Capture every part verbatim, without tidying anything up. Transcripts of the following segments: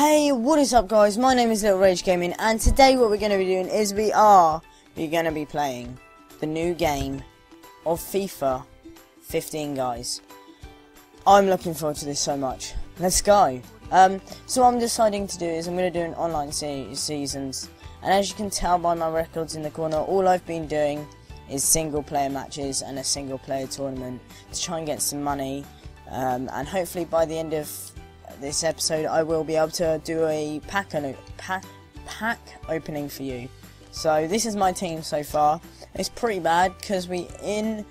Hey, what is up guys, my name is Little Rage Gaming, and today what we're going to be doing is we are we're going to be playing the new game of FIFA fifteen, guys. I'm looking forward to this so much. Let's go. Um, so what I'm deciding to do is I'm going to do an online se seasons, and as you can tell by my records in the corner, all I've been doing is single player matches and a single player tournament to try and get some money, um, and hopefully by the end of this episode I will be able to do a pack, pack, pack opening for you. So this is my team so far. It's pretty bad because we in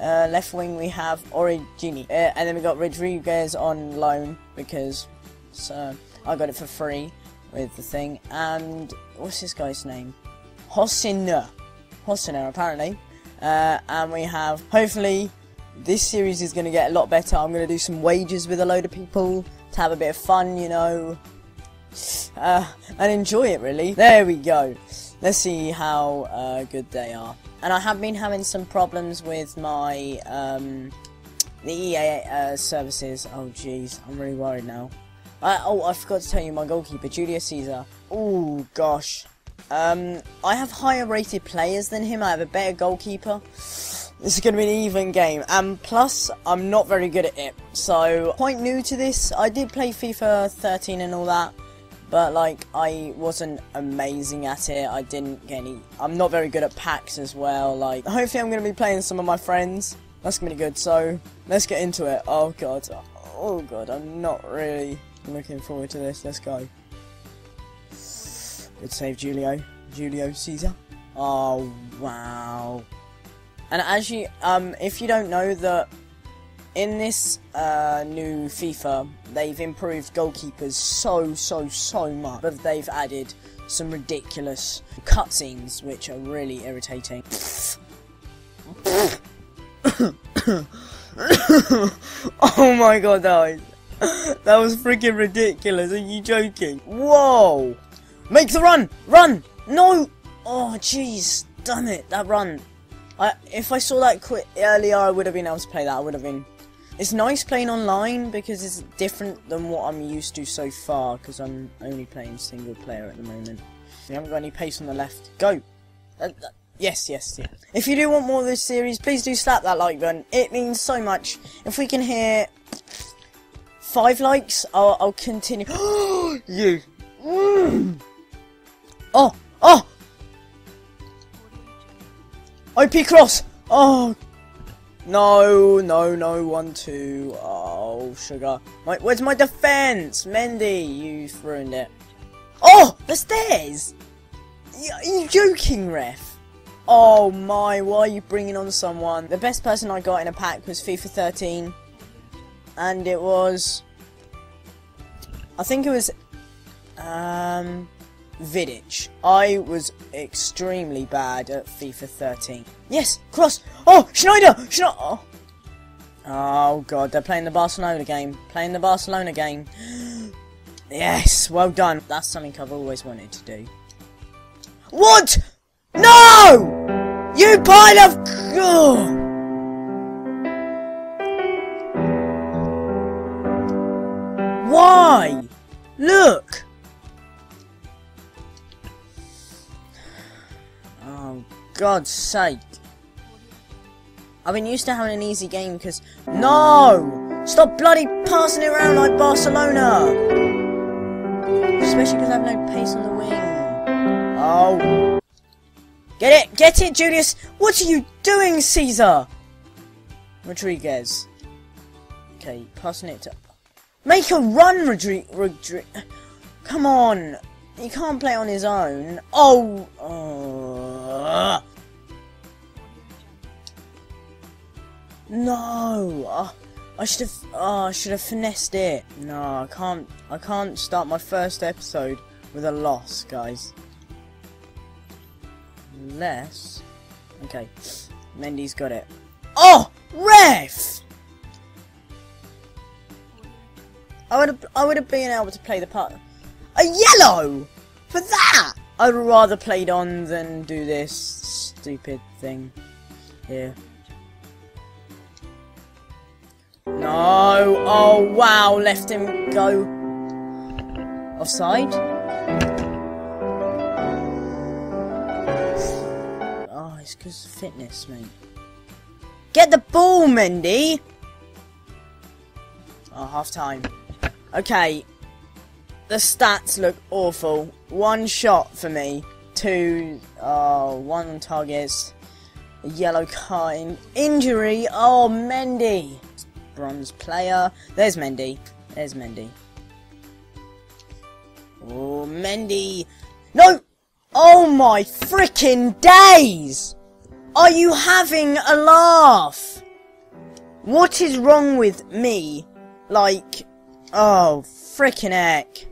uh, left wing we have Origini, uh, and then we got Rodriguez on loan because so I got it for free with the thing. And what's this guy's name? Hosine, Hosine apparently. Uh, and we have, hopefully this series is going to get a lot better. I'm going to do some wagers with a load of people to have a bit of fun, you know, uh, and enjoy it, really. There we go. Let's see how uh, good they are. And I have been having some problems with my um, the E A uh, services. Oh, jeez, I'm really worried now. I, oh, I forgot to tell you my goalkeeper, Julius Caesar. Oh, gosh. Um, I have higher rated players than him. I have a better goalkeeper. This is going to be an even game, and plus, I'm not very good at it, so, quite new to this. I did play FIFA thirteen and all that, but, like, I wasn't amazing at it. I didn't get any, I'm not very good at packs as well, like, hopefully I'm going to be playing some of my friends. That's going to be good, so, let's get into it. Oh, God, oh, God, I'm not really looking forward to this. Let's go. Good save, Julio, Júlio César. Oh, wow. And as you, um, if you don't know that, in this uh, new FIFA, they've improved goalkeepers so, so, so much. But they've added some ridiculous cutscenes, which are really irritating. Oh my god, that was, that was freaking ridiculous. Are you joking? Whoa! Make the run! Run! No! Oh, jeez. Damn it, that run. I, if I saw that quit earlier, I would have been able to play that. I would have been. It's nice playing online because it's different than what I'm used to so far. Because I'm only playing single player at the moment. We haven't got any pace on the left. Go. Uh, uh, yes, yes, yeah. If you do want more of this series, please do slap that like button. It means so much. If we can hit five likes, I'll, I'll continue. You. Mm. Oh, oh. O P cross! Oh! No, no, no, one, two. Oh, sugar. My, where's my defense? Mendy, you've ruined it. Oh! The stairs! Are you joking, ref? Oh my, why are you bringing on someone? The best person I got in a pack was FIFA thirteen. And it was... I think it was... Um... Vidic. I was extremely bad at FIFA thirteen. Yes, cross. Oh, Schneider. Schneider. Oh. Oh god, they're playing the Barcelona game. Playing the Barcelona game. Yes, well done. That's something I've always wanted to do. What? No! You pile of. Oh. Why? Look. God's sake. I've been used to having an easy game because... No! Stop bloody passing it around like Barcelona! Especially because I have no pace on the wing. Oh. Get it! Get it, Julius! What are you doing, Caesar? Rodriguez. Okay, passing it to... Make a run, Rodri... Rodri... Come on! He can't play on his own. Oh! Oh. No, oh, I should have. Oh, I should have finessed it. No, I can't. I can't start my first episode with a loss, guys. Unless, okay, Mendy's got it. Oh, ref! I would. Have, I would have been able to play the part. A yellow for that. I'd rather played on than do this stupid thing here. No! Oh wow, left him go. Offside? Oh, it's because of fitness, mate. Get the ball, Mendy! Oh, half time. Okay. The stats look awful. One shot for me. Two. Oh, one on targets. A yellow card. Injury. Oh, Mendy. Bronze player. There's Mendy. There's Mendy. Oh, Mendy. No! Oh my frickin' days! Are you having a laugh? What is wrong with me? Like, oh, frickin' heck.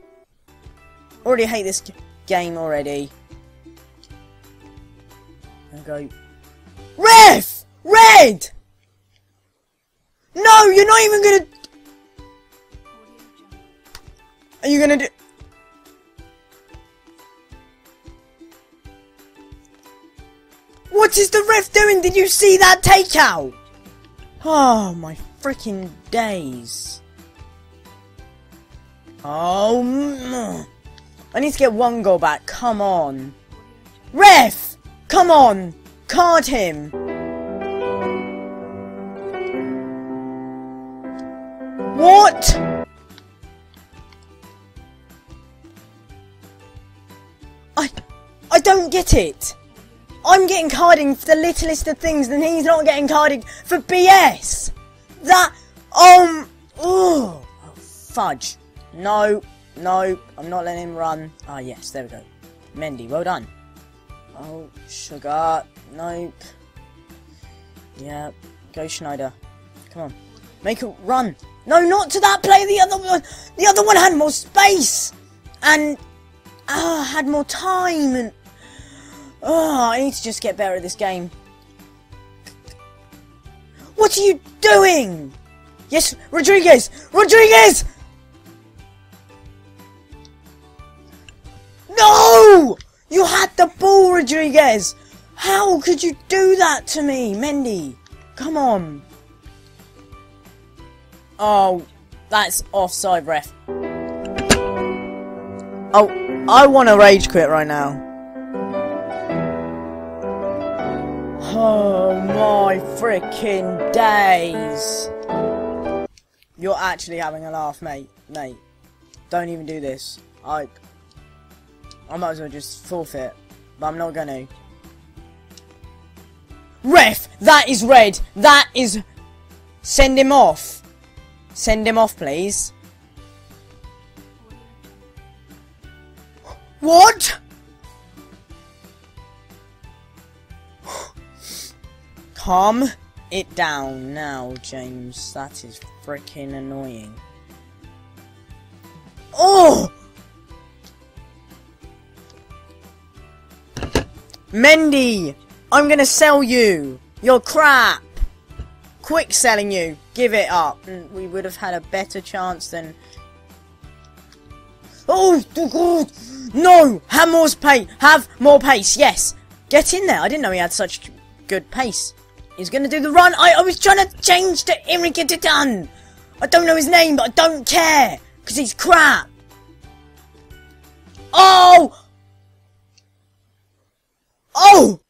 Already hate this g game already. I'll go. Ref! Red! No, you're not even gonna. Are you gonna do. What is the ref doing? Did you see that takeout? Oh, my freaking days. Oh, mm. I need to get one goal back. Come on. Ref! Come on. Card him. What? I... I don't get it. I'm getting carding for the littlest of things, and he's not getting carding for B S! That... Um... Oh, fudge. No, no, I'm not letting him run. Ah, yes, there we go. Mendy, well done. Oh, sugar. Nope. Yeah, go Schneider. Come on. Make it run. No, not to that player! The other one... The other one had more space! And... Ah, had more time, and... Oh, I need to just get better at this game. What are you doing? Yes, Rodriguez! Rodriguez! No! You had the ball, Rodriguez! How could you do that to me, Mendy? Come on. Oh, that's offside, ref. Oh, I want to rage quit right now. Oh my frickin' days! You're actually having a laugh, mate. Mate, don't even do this. I, I might as well just forfeit, but I'm not gonna. Ref, that is red. That is. Send him off. Send him off, please. What? Calm it down now, James. That is freaking annoying. Oh! Mendy! I'm gonna sell you! You're crap! Quick selling you! Give it up! And we would have had a better chance than. Oh! God! No! Have more pace! Have more pace! Yes! Get in there! I didn't know he had such good pace. He's going to do the run. I, I was trying to change to Enrique Titan. I don't know his name, but I don't care. Because he's crap. Oh! Oh!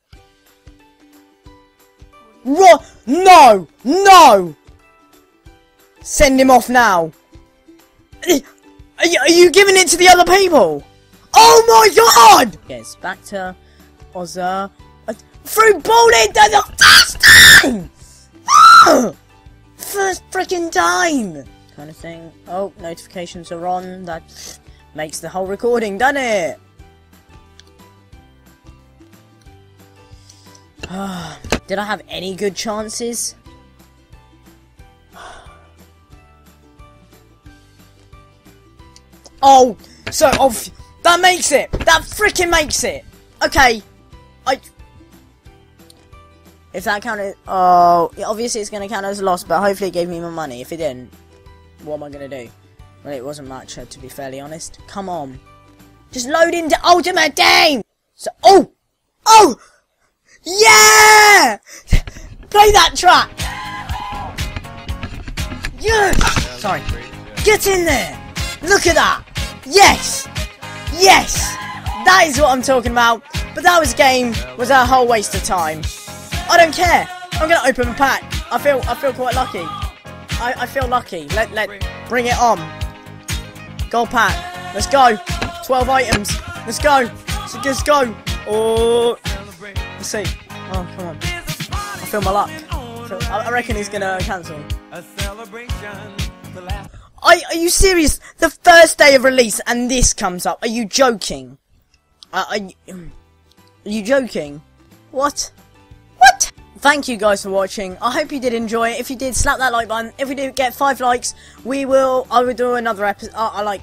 Ro no! No! Send him off now. Are you, are you giving it to the other people? Oh my god! Yes, back to Ozza. Through ball into the first time! Oh! First freaking time! Kind of thing. Oh, notifications are on. That makes the whole recording, doesn't it? Did I have any good chances? Oh, so oh, that makes it. That freaking makes it. Okay, I. If that counted, oh, obviously it's going to count as a loss, but hopefully it gave me my money. If it didn't, what am I going to do? Well, it wasn't much, to be fairly honest. Come on. Just load into Ultimate Game! So, oh! Oh! Yeah! Play that track! Yes! Sorry. Get in there! Look at that! Yes! Yes! That is what I'm talking about. But that was game was a whole waste of time. I don't care. I'm gonna open a pack. I feel I feel quite lucky. I, I feel lucky. Let let bring it on. Gold pack. Let's go. Twelve items. Let's go. Let's go. Oh, let's see. Oh, come on. I feel my luck. I reckon he's gonna cancel. Are, are you serious? The first day of release and this comes up. Are you joking? Are, are, you, are you joking? What? What? Thank you guys for watching. I hope you did enjoy it. If you did, slap that like button. If we do get five likes, we will. I will do another episode. I, I like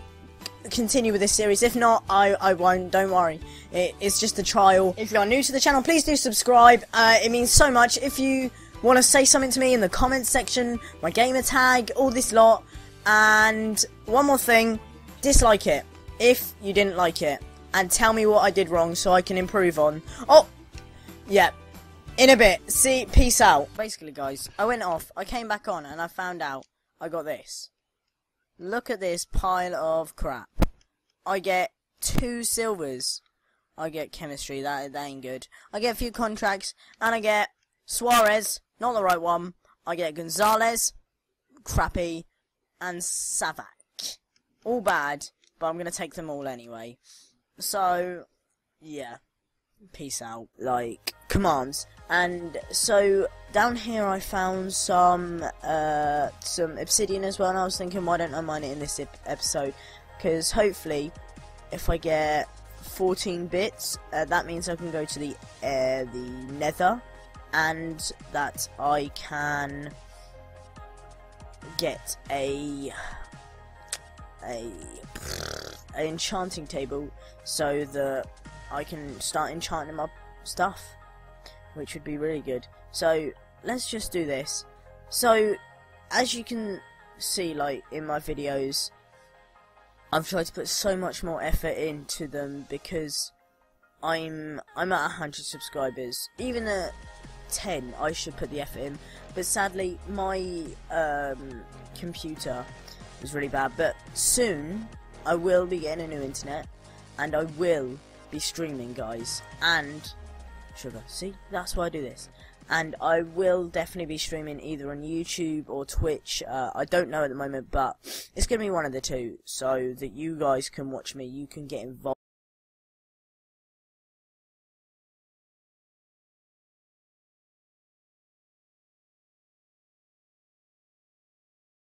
continue with this series. If not, I I won't. Don't worry. It, it's just a trial. If you are new to the channel, please do subscribe. Uh, it means so much. If you want to say something to me in the comments section, my gamer tag, all this lot. And one more thing, dislike it if you didn't like it, and tell me what I did wrong so I can improve on. Oh, yeah, in a bit. See, peace out. Basically, guys, I went off, I came back on, and I found out I got this. Look at this pile of crap. I get two silvers. I get chemistry. That that ain't good. I get a few contracts, and I get Suarez, not the right one. I get Gonzalez, crappy. And Savak. All bad, but I'm going to take them all anyway. So, yeah. Peace out. Like, commands. And so, down here I found some, uh, some obsidian as well. And I was thinking, why don't I mine it in this episode? Because hopefully, if I get fourteen bits, uh, that means I can go to the, uh, the Nether. And that I can get a a, a enchanting table so that I can start enchanting my stuff, which would be really good. So let's just do this. So as you can see, like in my videos, I've tried to put so much more effort into them because I'm I'm at a hundred subscribers. Even at ten I should put the effort in, but sadly my um, computer was really bad. But soon I will be getting a new internet and I will be streaming, guys, and sugar, see, that's why I do this. And I will definitely be streaming either on YouTube or Twitch. uh, I don't know at the moment, but it's gonna be one of the two so that you guys can watch me, you can get involved.